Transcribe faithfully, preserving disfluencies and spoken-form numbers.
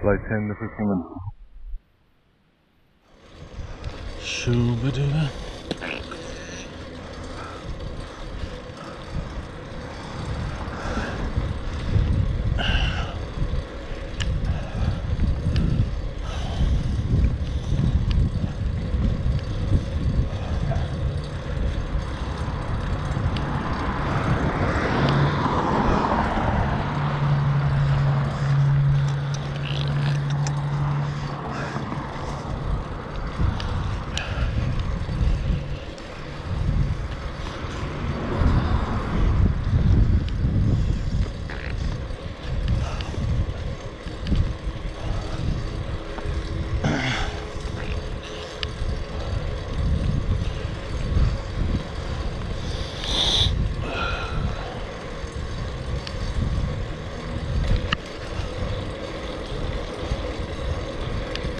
Flight ten, this is Human. Shuba-duba.